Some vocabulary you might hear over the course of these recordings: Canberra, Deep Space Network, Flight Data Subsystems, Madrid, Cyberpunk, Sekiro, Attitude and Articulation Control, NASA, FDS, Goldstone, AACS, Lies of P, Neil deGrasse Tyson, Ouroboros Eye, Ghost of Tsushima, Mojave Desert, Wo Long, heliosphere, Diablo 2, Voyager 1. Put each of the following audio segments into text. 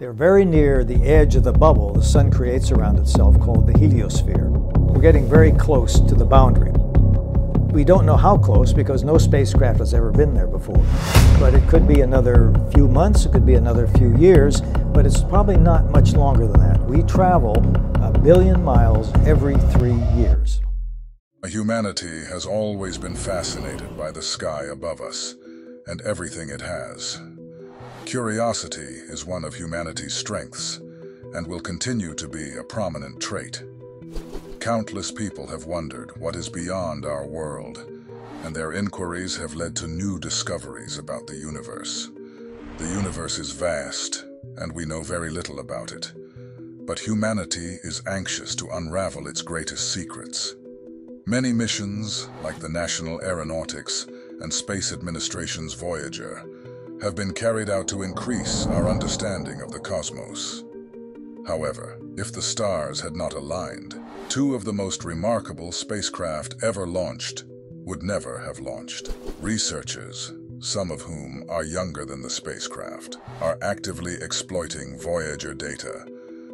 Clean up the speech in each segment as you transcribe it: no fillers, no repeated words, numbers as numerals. They're very near the edge of the bubble the sun creates around itself called the heliosphere. We're getting very close to the boundary. We don't know how close because no spacecraft has ever been there before. But it could be another few months, it could be another few years, but it's probably not much longer than that. We travel 1 billion miles every 3 years. Humanity has always been fascinated by the sky above us and everything it has. Curiosity is one of humanity's strengths and will continue to be a prominent trait. Countless people have wondered what is beyond our world, and their inquiries have led to new discoveries about the universe. The universe is vast, and we know very little about it, but humanity is anxious to unravel its greatest secrets. Many missions, like the National Aeronautics and Space Administration's Voyager, have been carried out to increase our understanding of the cosmos. However, if the stars had not aligned, two of the most remarkable spacecraft ever launched would never have launched. Researchers, some of whom are younger than the spacecraft, are actively exploiting Voyager data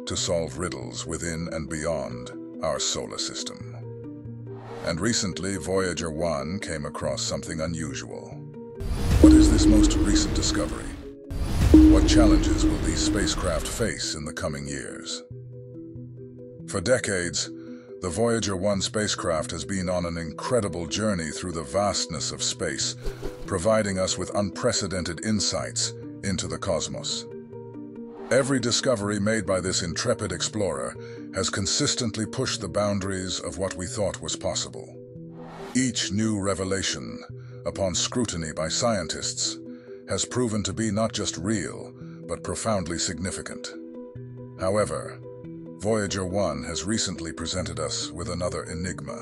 to solve riddles within and beyond our solar system. And recently, Voyager 1 came across something unusual. What is this most recent discovery? What challenges will these spacecraft face in the coming years? For decades, the Voyager 1 spacecraft has been on an incredible journey through the vastness of space, providing us with unprecedented insights into the cosmos. Every discovery made by this intrepid explorer has consistently pushed the boundaries of what we thought was possible. Each new revelation, upon scrutiny by scientists, has proven to be not just real, but profoundly significant. However, Voyager 1 has recently presented us with another enigma,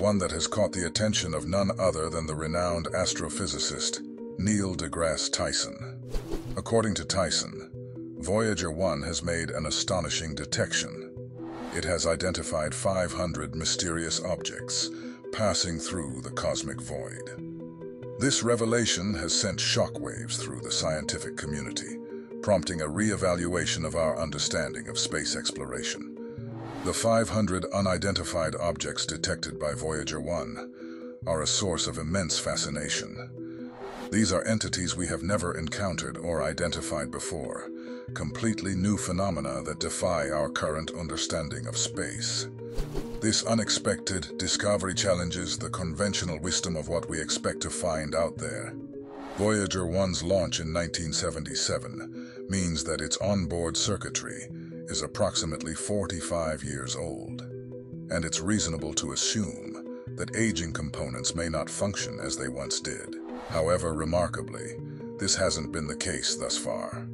one that has caught the attention of none other than the renowned astrophysicist Neil deGrasse Tyson. According to Tyson, Voyager 1 has made an astonishing detection. It has identified 500 mysterious objects passing through the cosmic void. This revelation has sent shockwaves through the scientific community, prompting a re-evaluation of our understanding of space exploration. The 500 unidentified objects detected by Voyager 1 are a source of immense fascination. These are entities we have never encountered or identified before, completely new phenomena that defy our current understanding of space. This unexpected discovery challenges the conventional wisdom of what we expect to find out there. Voyager 1's launch in 1977 means that its onboard circuitry is approximately 45 years old, and it's reasonable to assume that aging components may not function as they once did. However, remarkably, this hasn't been the case thus far.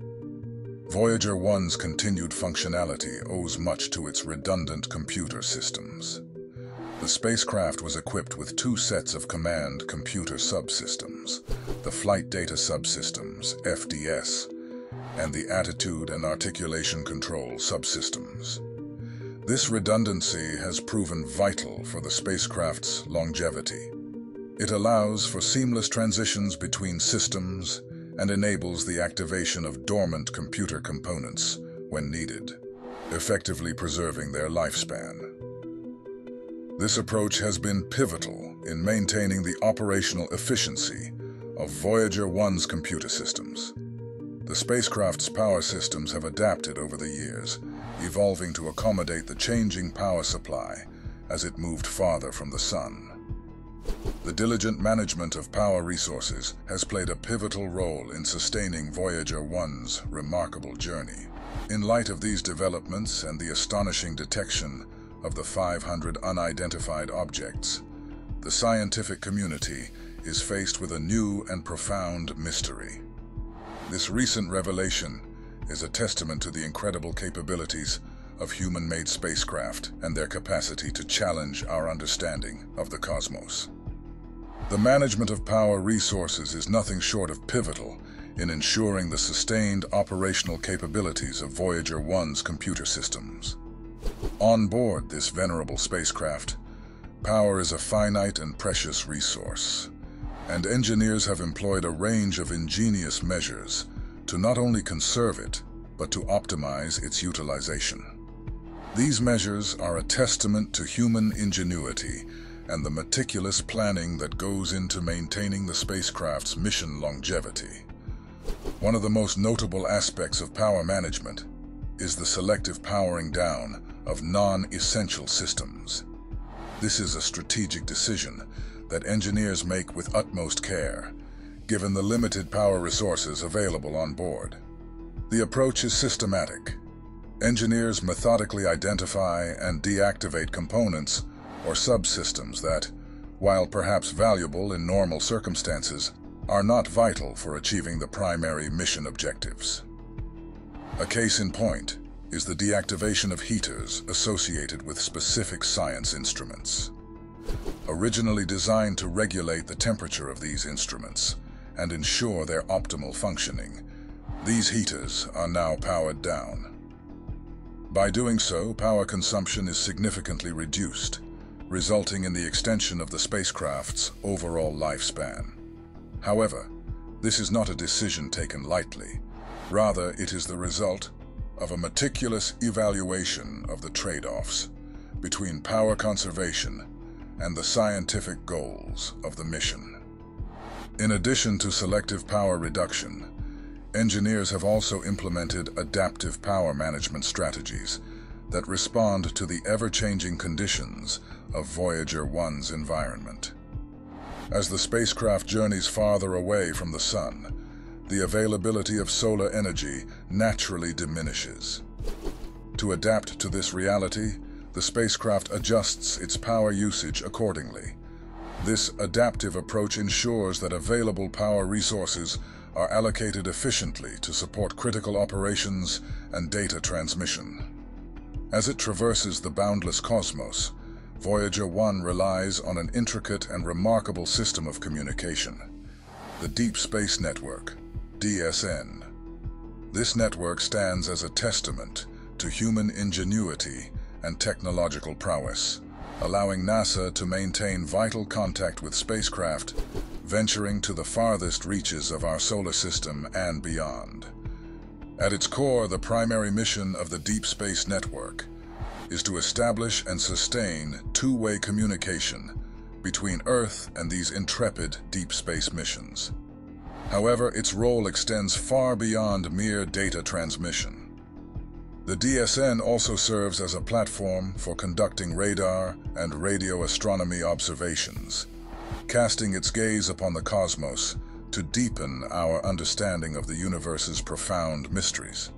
Voyager 1's continued functionality owes much to its redundant computer systems. The spacecraft was equipped with 2 sets of command computer subsystems, the Flight Data Subsystems, FDS, and the Attitude and Articulation Control subsystems. This redundancy has proven vital for the spacecraft's longevity. It allows for seamless transitions between systems and enables the activation of dormant computer components when needed, effectively preserving their lifespan. This approach has been pivotal in maintaining the operational efficiency of Voyager 1's computer systems. The spacecraft's power systems have adapted over the years, evolving to accommodate the changing power supply as it moved farther from the sun. The diligent management of power resources has played a pivotal role in sustaining Voyager 1's remarkable journey. In light of these developments and the astonishing detection of the 500 unidentified objects, the scientific community is faced with a new and profound mystery. This recent revelation is a testament to the incredible capabilities of human-made spacecraft and their capacity to challenge our understanding of the cosmos. The management of power resources is nothing short of pivotal in ensuring the sustained operational capabilities of Voyager 1's computer systems. On board this venerable spacecraft, power is a finite and precious resource, and engineers have employed a range of ingenious measures to not only conserve it, but to optimize its utilization. These measures are a testament to human ingenuity and the meticulous planning that goes into maintaining the spacecraft's mission longevity. One of the most notable aspects of power management is the selective powering down of non-essential systems. This is a strategic decision that engineers make with utmost care, given the limited power resources available on board. The approach is systematic. Engineers methodically identify and deactivate components or subsystems that, while perhaps valuable in normal circumstances, are not vital for achieving the primary mission objectives. A case in point is the deactivation of heaters associated with specific science instruments. Originally designed to regulate the temperature of these instruments and ensure their optimal functioning, these heaters are now powered down. By doing so, power consumption is significantly reduced, resulting in the extension of the spacecraft's overall lifespan. However, this is not a decision taken lightly. Rather, it is the result of a meticulous evaluation of the trade-offs between power conservation and the scientific goals of the mission. In addition to selective power reduction, engineers have also implemented adaptive power management strategies that respond to the ever-changing conditions of Voyager 1's environment. As the spacecraft journeys farther away from the sun, the availability of solar energy naturally diminishes. To adapt to this reality, the spacecraft adjusts its power usage accordingly. This adaptive approach ensures that available power resources are allocated efficiently to support critical operations and data transmission. As it traverses the boundless cosmos, Voyager 1 relies on an intricate and remarkable system of communication, the Deep Space Network, DSN. This network stands as a testament to human ingenuity and technological prowess, allowing NASA to maintain vital contact with spacecraft venturing to the farthest reaches of our solar system and beyond. At its core, the primary mission of the Deep Space Network is to establish and sustain two-way communication between Earth and these intrepid deep space missions. However, its role extends far beyond mere data transmission. The DSN also serves as a platform for conducting radar and radio astronomy observations, casting its gaze upon the cosmos to deepen our understanding of the universe's profound mysteries.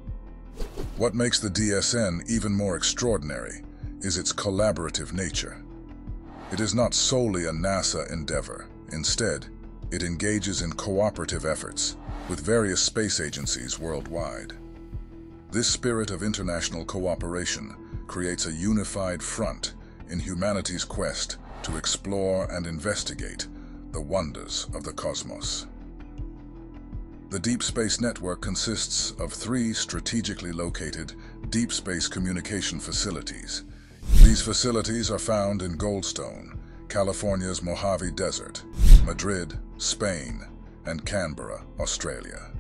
What makes the DSN even more extraordinary is its collaborative nature. It is not solely a NASA endeavor. Instead, it engages in cooperative efforts with various space agencies worldwide. This spirit of international cooperation creates a unified front in humanity's quest to explore and investigate the wonders of the cosmos. The Deep Space Network consists of 3 strategically located deep space communication facilities. These facilities are found in Goldstone, California's Mojave Desert, Madrid, Spain, and Canberra, Australia.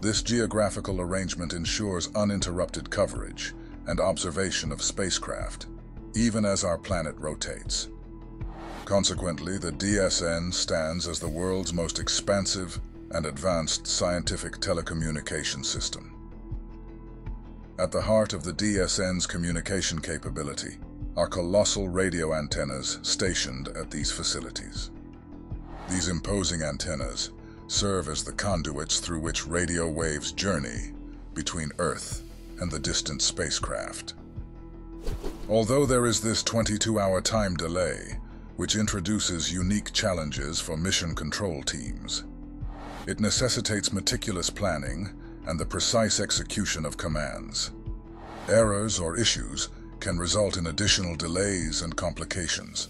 This geographical arrangement ensures uninterrupted coverage and observation of spacecraft, even as our planet rotates. Consequently, the DSN stands as the world's most expansive and advanced scientific telecommunication system. At the heart of the DSN's communication capability are colossal radio antennas stationed at these facilities. These imposing antennas serve as the conduits through which radio waves journey between Earth and the distant spacecraft. Although there is this 22-hour time delay, which introduces unique challenges for mission control teams, it necessitates meticulous planning and the precise execution of commands. Errors or issues can result in additional delays and complications,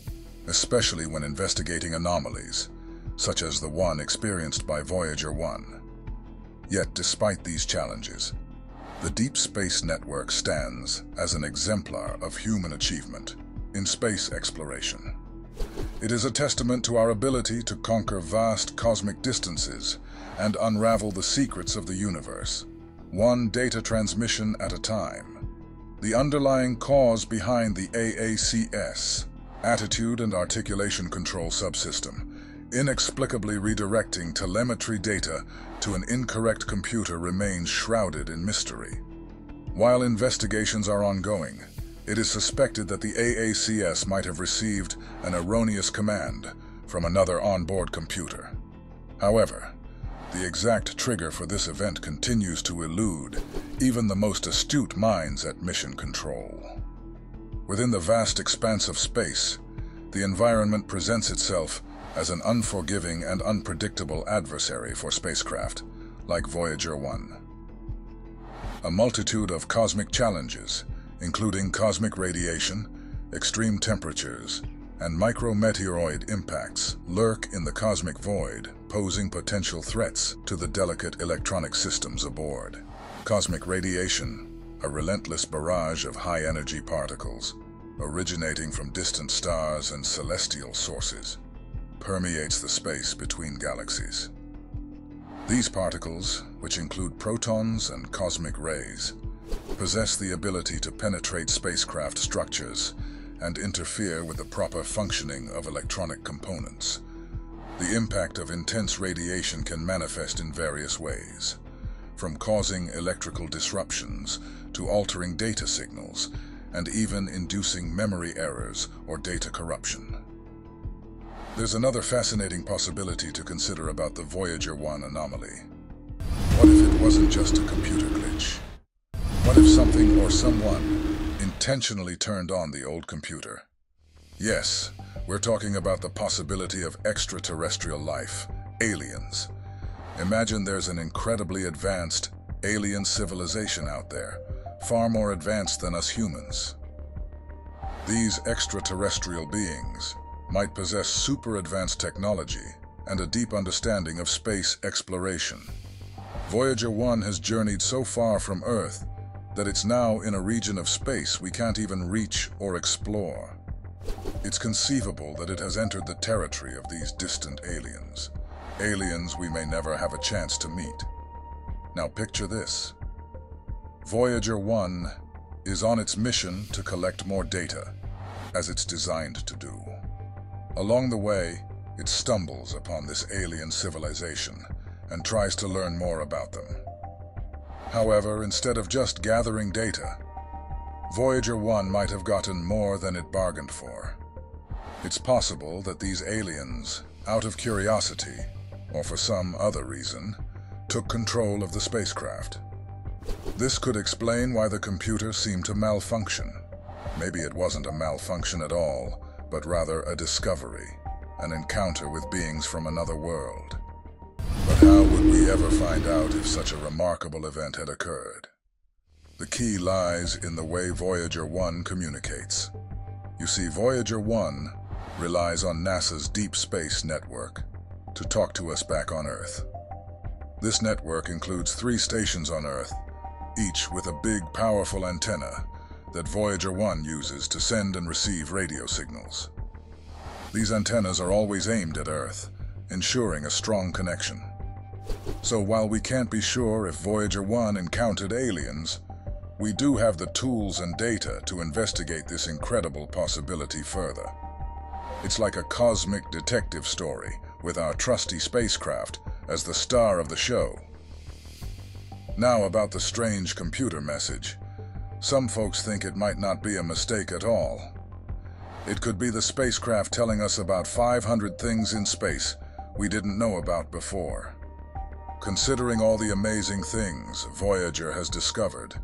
especially when investigating anomalies, such as the one experienced by Voyager 1. Yet, despite these challenges, the Deep Space Network stands as an exemplar of human achievement in space exploration. It is a testament to our ability to conquer vast cosmic distances and unravel the secrets of the universe, one data transmission at a time. The underlying cause behind the AACS, Attitude and Articulation Control Subsystem, inexplicably redirecting telemetry data to an incorrect computer remains shrouded in mystery. While investigations are ongoing, it is suspected that the AACS might have received an erroneous command from another onboard computer. However, the exact trigger for this event continues to elude even the most astute minds at Mission Control. Within the vast expanse of space, the environment presents itself as an unforgiving and unpredictable adversary for spacecraft like Voyager 1. A multitude of cosmic challenges, including cosmic radiation, extreme temperatures, and micrometeoroid impacts, lurk in the cosmic void, posing potential threats to the delicate electronic systems aboard. Cosmic radiation, a relentless barrage of high-energy particles, originating from distant stars and celestial sources, permeates the space between galaxies. These particles, which include protons and cosmic rays, possess the ability to penetrate spacecraft structures and interfere with the proper functioning of electronic components. The impact of intense radiation can manifest in various ways, from causing electrical disruptions to altering data signals and even inducing memory errors or data corruption. There's another fascinating possibility to consider about the Voyager 1 anomaly. What if it wasn't just a computer glitch? What if something or someone intentionally turned on the old computer? Yes, we're talking about the possibility of extraterrestrial life, aliens. Imagine there's an incredibly advanced alien civilization out there, far more advanced than us humans. These extraterrestrial beings might possess super advanced technology and a deep understanding of space exploration. Voyager 1 has journeyed so far from Earth that it's now in a region of space we can't even reach or explore. It's conceivable that it has entered the territory of these distant aliens, aliens we may never have a chance to meet. Now picture this. Voyager 1 is on its mission to collect more data, as it's designed to do. Along the way, it stumbles upon this alien civilization and tries to learn more about them. However, instead of just gathering data, Voyager 1 might have gotten more than it bargained for. It's possible that these aliens, out of curiosity, or for some other reason, took control of the spacecraft. This could explain why the computer seemed to malfunction. Maybe it wasn't a malfunction at all, but rather a discovery, an encounter with beings from another world. But how would we ever find out if such a remarkable event had occurred? The key lies in the way Voyager 1 communicates. You see, Voyager 1 relies on NASA's Deep Space Network to talk to us back on Earth. This network includes 3 stations on Earth, each with a big, powerful antenna that Voyager 1 uses to send and receive radio signals. These antennas are always aimed at Earth, ensuring a strong connection. So while we can't be sure if Voyager 1 encountered aliens, we do have the tools and data to investigate this incredible possibility further. It's like a cosmic detective story with our trusty spacecraft as the star of the show. Now about the strange computer message. Some folks think it might not be a mistake at all. It could be the spacecraft telling us about 500 things in space we didn't know about before. Considering all the amazing things Voyager has discovered,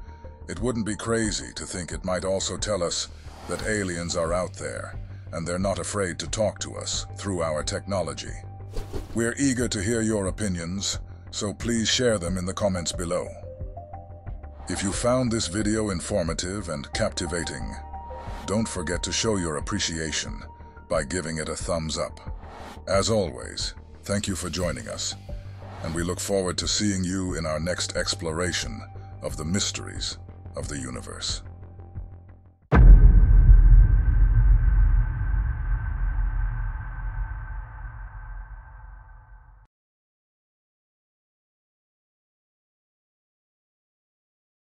it wouldn't be crazy to think it might also tell us that aliens are out there, and they're not afraid to talk to us through our technology. We're eager to hear your opinions, so please share them in the comments below. If you found this video informative and captivating, don't forget to show your appreciation by giving it a thumbs up. As always, thank you for joining us, and we look forward to seeing you in our next exploration of the mysteries of the universe.